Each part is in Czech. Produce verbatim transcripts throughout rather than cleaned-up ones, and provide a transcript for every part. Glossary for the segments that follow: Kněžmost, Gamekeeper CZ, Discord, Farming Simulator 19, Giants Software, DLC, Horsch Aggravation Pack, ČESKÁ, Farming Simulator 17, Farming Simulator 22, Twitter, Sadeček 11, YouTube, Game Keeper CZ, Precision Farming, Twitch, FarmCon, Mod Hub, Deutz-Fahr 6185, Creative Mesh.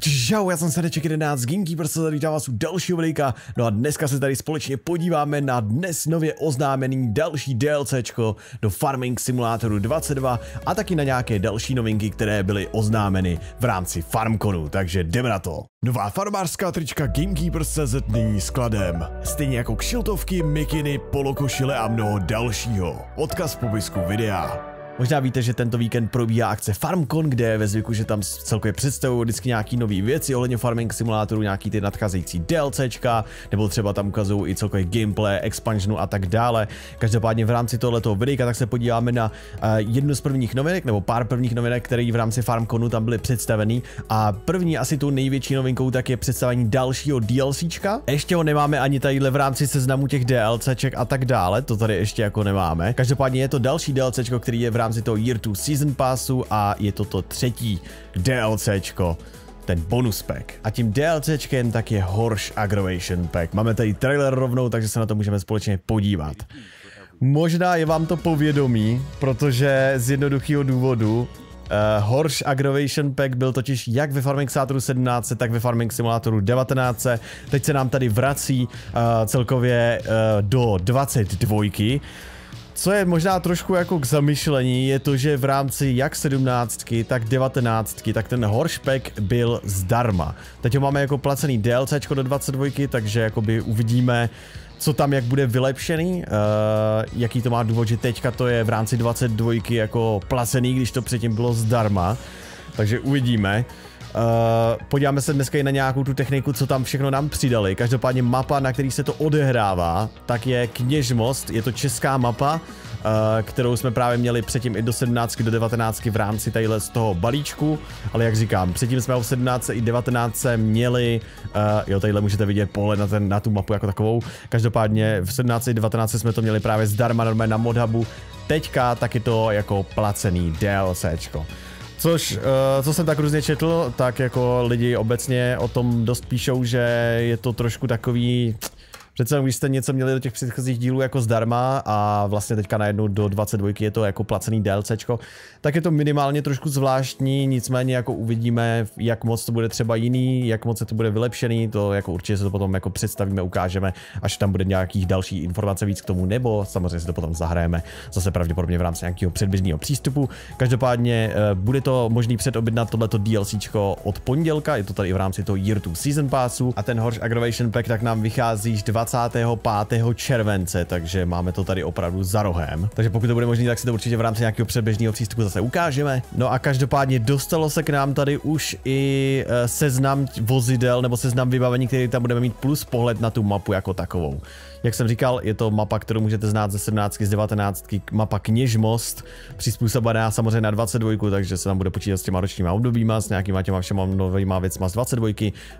Čau, já jsem Sadeček jedenáct, Game Keeper C Z, vítám vás u dalšího videa. No a dneska se tady společně podíváme na dnes nově oznámený další DLCčko do Farming Simulatoru dvacet dva a taky na nějaké další novinky, které byly oznámeny v rámci FarmConu, takže jdeme na to. Nová farmářská trička Gamekeeper C Z nyní skladem, stejně jako kšiltovky, mikiny, polokošile a mnoho dalšího. Odkaz v popisku videa. Možná víte, že tento víkend probíhá akce FarmCon, kde je ve zvyku, že tam celkově představují vždycky nějaký nový věci ohledně Farming Simulatoru, nějaký ty nadcházející DLCčka, nebo třeba tam ukazují i celkově gameplay, expansionu a tak dále. Každopádně v rámci tohoto videa tak se podíváme na uh, jednu z prvních novinek, nebo pár prvních novinek, které v rámci FarmConu tam byly představeny. A první asi tou největší novinkou tak je představení dalšího DLCčka. Ještě ho nemáme ani tadyhle v rámci seznamu těch DLCček a tak dále, to tady ještě jako nemáme. Každopádně je to další DLCčko, který je v rámci z toho Year two Season Passu a je to to třetí DLCčko, ten bonus pack. A tím DLCčkem tak je Horsch Aggravation Pack. Máme tady trailer rovnou, takže se na to můžeme společně podívat. Možná je vám to povědomí, protože z jednoduchého důvodu Uh, Horsch Aggravation Pack byl totiž jak ve Farming Simulatoru sedmnáct, tak ve Farming Simulatoru devatenáct. Teď se nám tady vrací uh, celkově uh, do dvacet dva. Co je možná trošku jako k zamyšlení, je to, že v rámci jak sedmnáctky, tak devatenáctky, tak ten Horsch Pack byl zdarma. Teď ho máme jako placený DLCčko do dvacet dva, takže jakoby uvidíme, co tam jak bude vylepšený, uh, jaký to má důvod, že teďka to je v rámci dvacet dva jako placený, když to předtím bylo zdarma. Takže uvidíme. Uh, podíváme se dneska i na nějakou tu techniku, co tam všechno nám přidali. Každopádně mapa, na který se to odehrává, tak je Kněžmost, je to česká mapa, uh, kterou jsme právě měli předtím i do sedmnáctky, do devatenáctky v rámci tadyhle z toho balíčku, ale jak říkám, předtím jsme ho v sedmnáctce i devatenáctce měli, uh, jo, tadyhle můžete vidět pohled na, ten, na tu mapu jako takovou. Každopádně v sedmnáctce i devatenáctce jsme to měli právě zdarma normálně na modhubu, teďka tak je to jako placený DLCčko. Což, co jsem tak různě četl, tak jako lidi obecně o tom dost píšou, že je to trošku takový, přece když jste něco měli do těch předchozích dílů jako zdarma a vlastně teďka najednou do dvacet dva je to jako placený DLCčko, tak je to minimálně trošku zvláštní, nicméně jako uvidíme, jak moc to bude třeba jiný, jak moc se to bude vylepšený, to jako určitě se to potom jako představíme, ukážeme, až tam bude nějakých další informace víc k tomu, nebo samozřejmě se to potom zahrajeme zase pravděpodobně v rámci nějakého předběžného přístupu. Každopádně bude to možný předobjednat tohleto DLCčko od pondělka, je to tady v rámci toho Year two Season Passu a ten Horsch Aggravation Pack tak nám vychází dvacátého pátého července, takže máme to tady opravdu za rohem. Takže pokud to bude možné, tak si to určitě v rámci nějakého předběžného přístupu zase ukážeme. No a každopádně dostalo se k nám tady už i seznam vozidel nebo seznam vybavení, který tam budeme mít, plus pohled na tu mapu jako takovou. Jak jsem říkal, je to mapa, kterou můžete znát ze sedmnáctky, z devatenáctky, mapa Kněžmost, přizpůsobená samozřejmě na dvacet dva, takže se tam bude počítat s těma ročníma obdobíma, s nějakýma těma všema novýma věcma z dvacet dva,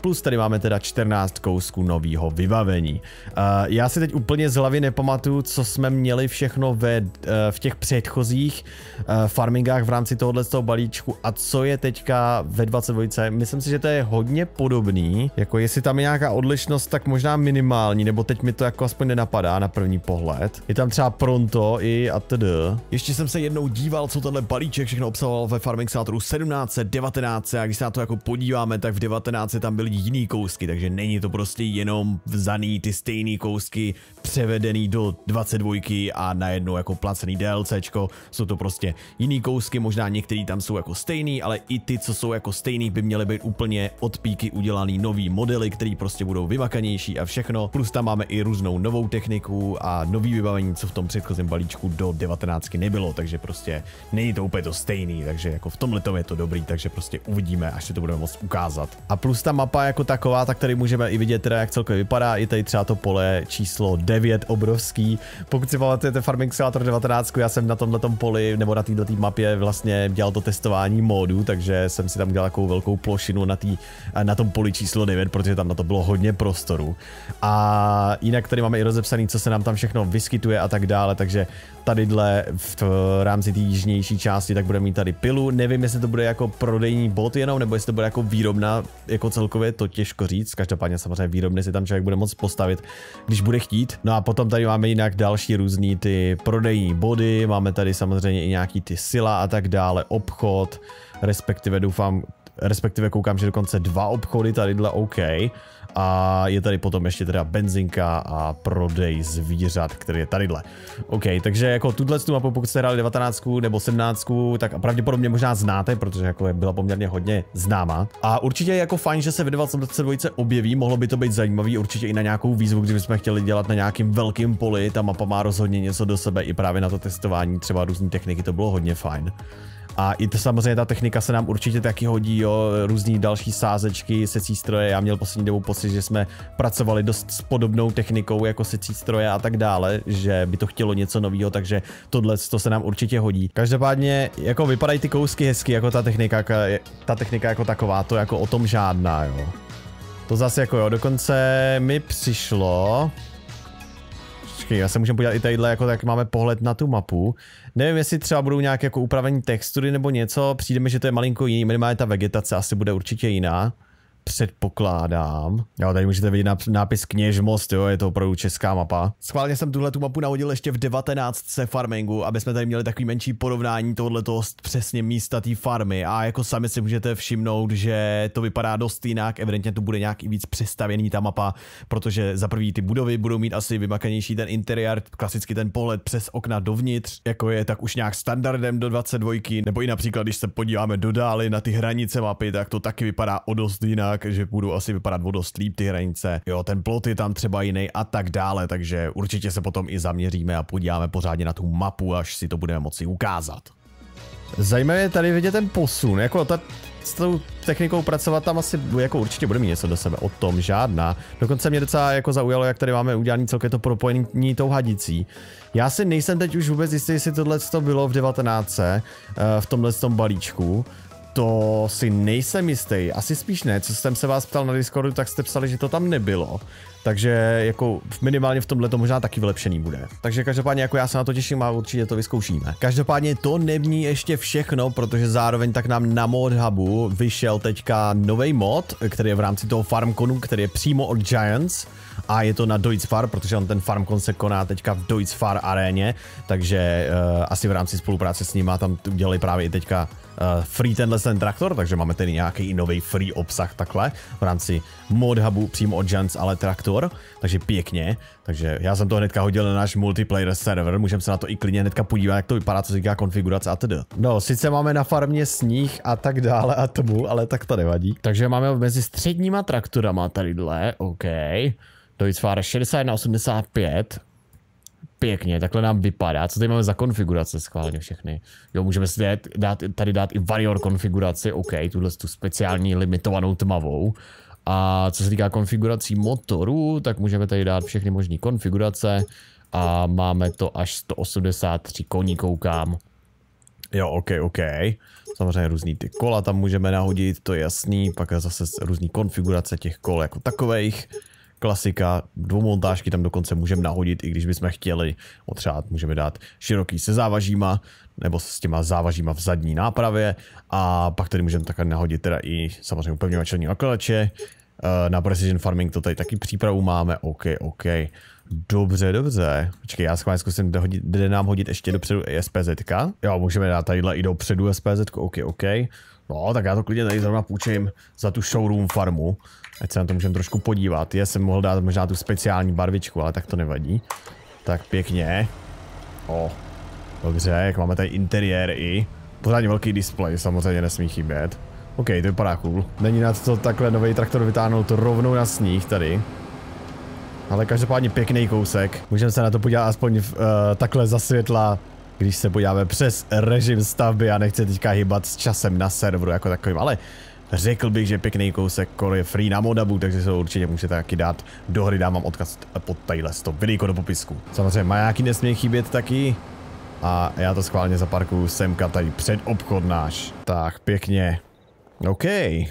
plus tady máme teda čtrnáct kousků nového vybavení. Uh, já si teď úplně z hlavy nepamatuju, co jsme měli všechno ve, uh, v těch předchozích uh, farmingách v rámci tohohle toho balíčku a co je teďka ve dvacet dva. Myslím si, že to je hodně podobný, jako jestli tam je nějaká odlišnost, tak možná minimální, nebo teď mi to jako aspoň nenapadá na první pohled. Je tam třeba pronto i a td. Ještě jsem se jednou díval, co tenhle balíček všechno obsahoval ve Farming Simulatoru sedmnáct, devatenáct, a když se na to jako podíváme, tak v devatenáctce tam byly jiný kousky, takže není to prostě jenom vzaný ty stejný kousky převedený do dvacet dva a najednou jako placený DLCčko. Jsou to prostě jiný kousky, možná některý tam jsou jako stejný, ale i ty, co jsou jako stejný, by měly být úplně od píky udělaný nový modely, který prostě budou vymakanější a všechno. Plus tam máme i různou novou techniku a nový vybavení, co v tom předchozím balíčku do devatenáctky nebylo, takže prostě není to úplně to stejný, takže jako v tomhle tom je to dobrý, takže prostě uvidíme, až se to budeme moct ukázat. A plus ta mapa jako taková, tak tady můžeme i vidět teda, jak celkově vypadá, i tady třeba to pole číslo devět obrovský. Pokud si pamatujete Farming Simulator devatenáct, já jsem na tomhletom poli, nebo na této mapě vlastně dělal to testování módu, takže jsem si tam dělal takovou velkou plošinu na, tý, na tom poli číslo devět, protože tam na to bylo hodně prostoru. A jinak tady máme i rozepsaný, co se nám tam všechno vyskytuje a tak dále, takže tadyhle v rámci té jižnější části tak budeme mít tady pilu. Nevím, jestli to bude jako prodejní bod jenom, nebo jestli to bude jako výrobna, jako celkově to těžko říct. Každopádně samozřejmě výrobny si tam člověk bude moc postavit, když bude chtít. No a potom tady máme jinak další různý ty prodejní body, máme tady samozřejmě i nějaký ty sila a tak dále, obchod, respektive doufám respektive koukám, že dokonce dva obchody tadyhle, OK. A je tady potom ještě teda benzinka a prodej zvířat, který je tadyhle. OK, takže jako tuhle tu mapu, pokud jste hráli devatenáctku nebo sedmnáctku, tak pravděpodobně možná znáte, protože jako byla poměrně hodně známá. A určitě je jako fajn, že se ve dvacet dvacet dva objeví, mohlo by to být zajímavý určitě i na nějakou výzvu, kdybychom chtěli dělat na nějakým velkým poli, ta mapa má rozhodně něco do sebe i právě na to testování, třeba různé techniky, to bylo hodně fajn. A i to, samozřejmě ta technika se nám určitě taky hodí, jo, různý další sázečky, secí stroje, já měl poslední dobou pocit, že jsme pracovali dost s podobnou technikou jako secí stroje a tak dále, že by to chtělo něco nového, takže tohle to se nám určitě hodí. Každopádně jako vypadají ty kousky hezky, jako ta technika, ta technika jako taková, to jako o tom žádná, jo. To zase jako jo, dokonce mi přišlo... Já se můžeme podívat i tadyhle, jako tak máme pohled na tu mapu. Nevím, jestli třeba budou nějak jako upravení textury nebo něco. Přijde mi, že to je malinko jiný, minimálně ta vegetace asi bude určitě jiná. Předpokládám. Jo, tady můžete vidět nápis Kněžmost, jo, je to opravdu česká mapa. Schválně jsem tuhle tu mapu nahodil ještě v devatenáctce farmingu, aby jsme tady měli takový menší porovnání tohoto přesně místa té farmy. A jako sami si můžete všimnout, že to vypadá dost jinak, evidentně tu bude nějak i víc přestavěný ta mapa, protože za prvý ty budovy budou mít asi vymakanější ten interiér, klasicky ten pohled přes okna dovnitř, jako je tak už nějak standardem do dvacet dva, nebo i například, když se podíváme do dály na ty hranice mapy, tak to taky vypadá o dost jinak. Že budou asi vypadat o dost líp ty hranice, jo, ten plot je tam třeba jiný a tak dále, takže určitě se potom i zaměříme a podíváme pořádně na tu mapu, až si to budeme moci ukázat. Zajímavé je tady vidět ten posun, jako ta, s tou technikou pracovat tam asi jako určitě bude mít něco do sebe, o tom žádná. Dokonce mě docela jako zaujalo, jak tady máme udělané celkem to propojení tou hadicí. Já si nejsem teď už vůbec jistý, jestli tohle to bylo v devatenáctce v tomhle tom balíčku. To si nejsem jistý, asi spíš ne, co jsem se vás ptal na Discordu, tak jste psali, že to tam nebylo. Takže jako minimálně v tomhle to možná taky vylepšený bude. Takže každopádně jako já se na to těším a určitě to vyzkoušíme. Každopádně to není ještě všechno, protože zároveň tak nám na Mod Hubu vyšel teďka nový mod, který je v rámci toho FarmConu, který je přímo od Giants. A je to na Deutz-Fahr, protože on ten FarmCon se koná teďka v Deutz-Fahr aréně, takže uh, asi v rámci spolupráce s ním a tam udělali právě i teďka uh, free tenhle ten traktor, takže máme tady nějaký i nový free obsah takhle v rámci Mod Hubu přímo od Giants, ale traktor. Takže pěkně, takže já jsem to hnedka hodil na náš multiplayer server, můžeme se na to i klidně hnedka podívat, jak to vypadá, co říká konfigurace a tedy. No, sice máme na farmě sníh a tak dále a tomu, ale tak to nevadí. Takže máme mezi středníma traktorama tadyhle, OK, Deutz-Fahr šedesát jedna osmdesát pět, pěkně, takhle nám vypadá, co tady máme za konfigurace schválně všechny. Jo, můžeme si dát, dát, tady dát i Warrior konfiguraci, OK, tuhle tu speciální limitovanou tmavou. A co se týká konfigurací motorů, tak můžeme tady dát všechny možné konfigurace a máme to až sto osmdesát tři koní, koukám. Jo, OK, OK. Samozřejmě různý ty kola tam můžeme nahodit, to je jasný, pak zase různý konfigurace těch kol jako takových. Klasika, dvoumontážky tam dokonce můžeme nahodit, i když bychom chtěli otřát, můžeme dát široký se závažíma, nebo s těma závažíma v zadní nápravě a pak tady můžeme takhle nahodit teda i samozřejmě upevňovat čelní nakladače. Na Precision Farming to tady taky přípravu máme, OK, OK. Dobře, dobře. Počkej, já schválně zkusím, kde nám hodit ještě dopředu SPZka. Jo, můžeme dát tadyhle i dopředu SPZku, OK, OK. No, tak já to klidně tady zrovna půjčím za tu showroom farmu. Ať se na to můžeme trošku podívat. Já jsem mohl dát možná tu speciální barvičku, ale tak to nevadí. Tak pěkně. O, dobře, jak máme tady interiér i. Pořádně velký display, samozřejmě nesmí chybět. OK, to vypadá cool. Není na to takhle nový traktor vytáhnout rovnou na sníh tady. Ale každopádně pěkný kousek. Můžeme se na to podívat aspoň v, uh, takhle za světla. Když se podíváme přes režim stavby a nechci teďka hýbat s časem na serveru jako takovým, ale řekl bych, že pěkný kousek kol je free na Modabu, takže se ho určitě můžete taky dát do hry, dám vám odkaz pod tadyhle stop videjko do popisku. Samozřejmě majáky nesmí chybět taky a já to schválně zaparkuju semka tady před obchod náš. Tak pěkně. OK,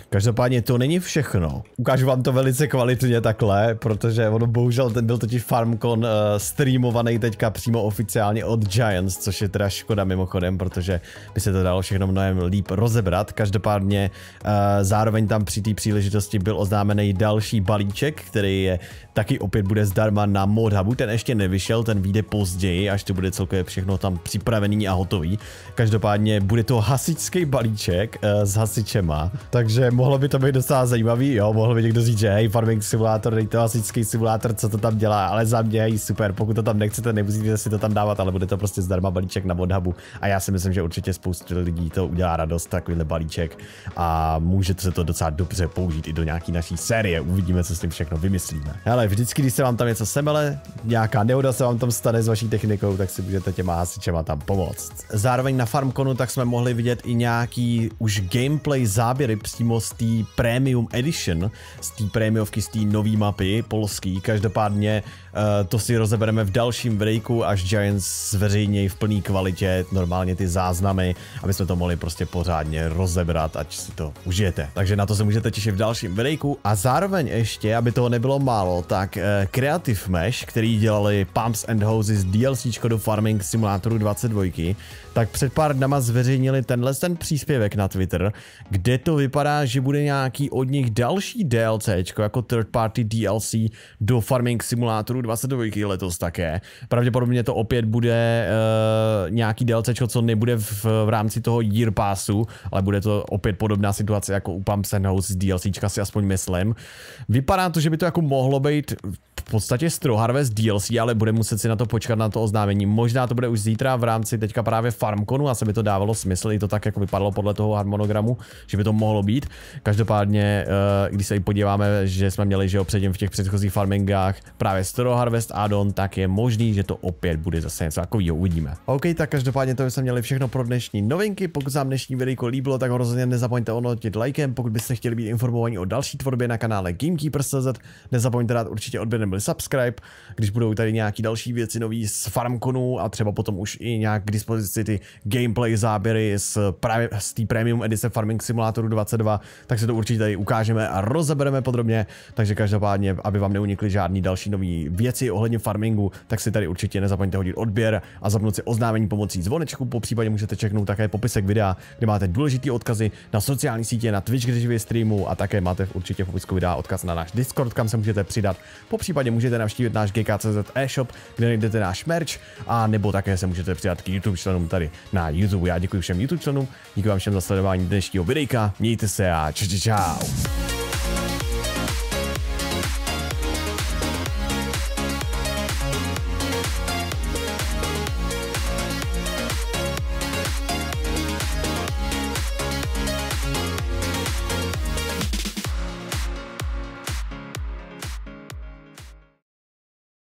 každopádně to není všechno. Ukážu vám to velice kvalitně takhle, protože ono bohužel ten byl totiž FarmCon uh, streamovaný teďka přímo oficiálně od Giants, což je teda škoda mimochodem, protože by se to dalo všechno mnohem líp rozebrat. Každopádně uh, zároveň tam při té příležitosti byl oznámený další balíček, který je taky opět bude zdarma na Mod Hubu. Ten ještě nevyšel, ten vyjde později, až to bude celkově všechno tam připravený a hotový. Každopádně bude to hasičský balíček uh, s hasičema. téma, takže mohlo by to být docela zajímavý, jo, mohl by někdo říct, že hej, Farming Simulator, dejte klasický simulátor, co to tam dělá, ale za mě je super, pokud to tam nechcete, nemusíte si to tam dávat, ale bude to prostě zdarma balíček na Modhubu a já si myslím, že určitě spoustu lidí to udělá radost, takovýhle balíček a může se to docela dobře použít i do nějaký naší série, uvidíme, co s tím všechno vymyslíme. Hele, vždycky, když se vám tam něco semele, nějaká nehoda se vám tam stane s vaší technikou, tak si můžete těma hasičema tam pomoct. Zároveň na FarmConu tak jsme mohli vidět i nějaký už gameplay záběry přímo z té Premium Edition, z té prémiovky, z té nové mapy polský. Každopádně to si rozebereme v dalším videjku, až Giants zveřejnějí v plné kvalitě normálně ty záznamy, aby jsme to mohli prostě pořádně rozebrat, ať si to užijete. Takže na to se můžete těšit v dalším videjku a zároveň ještě, aby toho nebylo málo, tak Creative Mesh, který dělali Pumps and Houses DLCčko do Farming Simulatoru dvacet dva, tak před pár dnama zveřejnili tenhle ten příspěvek na Twitter, kde to vypadá, že bude nějaký od nich další DLCčko, jako third party D L C do Farming Simulatoru dvacet dva letos také. Pravděpodobně to opět bude uh, nějaký DLCčko, co nebude v, v rámci toho Year Passu, ale bude to opět podobná situace jako u Pumps and Houses DLCčka, si aspoň myslím. Vypadá to, že by to jako mohlo být v podstatě Straw Harvest D L C, ale bude muset si na to počkat, na to oznámení. Možná to bude už zítra v rámci teďka právě FarmConu, a se mi to dávalo smysl, i to tak jako vypadalo podle toho harmonogramu, že by to mohlo být. Každopádně, když se i podíváme, že jsme měli, že jo, předtím v těch předchozích farmingách právě Straw Harvest add-on, tak je možný, že to opět bude zase něco takového, uvidíme. OK, tak každopádně to jsme měli všechno pro dnešní novinky. Pokud se vám dnešní videjko líbilo, tak ho rozhodně nezapomeňte ohodnotit lajkem. Pokud byste chtěli být informovaní o další tvorbě na kanále Game Keeper C Z, nezapomeňte dát určitě odběr nebo subscribe, když budou tady nějaký další věci nový z FarmConu a třeba potom už i nějak k dispozici ty gameplay záběry z, z té Premium edice Farming Simulatoru dvacet dva, tak se to určitě tady ukážeme a rozebereme podrobně, takže každopádně, aby vám neunikly žádný další nový věci ohledně farmingu, tak si tady určitě nezapomeňte hodit odběr a zapnout si oznámení pomocí zvonečku, po případě můžete checknout také popisek videa, kde máte důležitý odkazy na sociální sítě, na Twitch, kde živě streamu, a také máte určitě v popisku videa odkaz na náš Discord, kam se můžete přidat, po případě můžete navštívit náš G K C Z e-shop, kde najdete náš merch, a nebo také se můžete přidat k YouTube členům tady na YouTube. Já děkuji všem YouTube členům, děkuji vám všem za sledování dnešního videjka, mějte se a čau.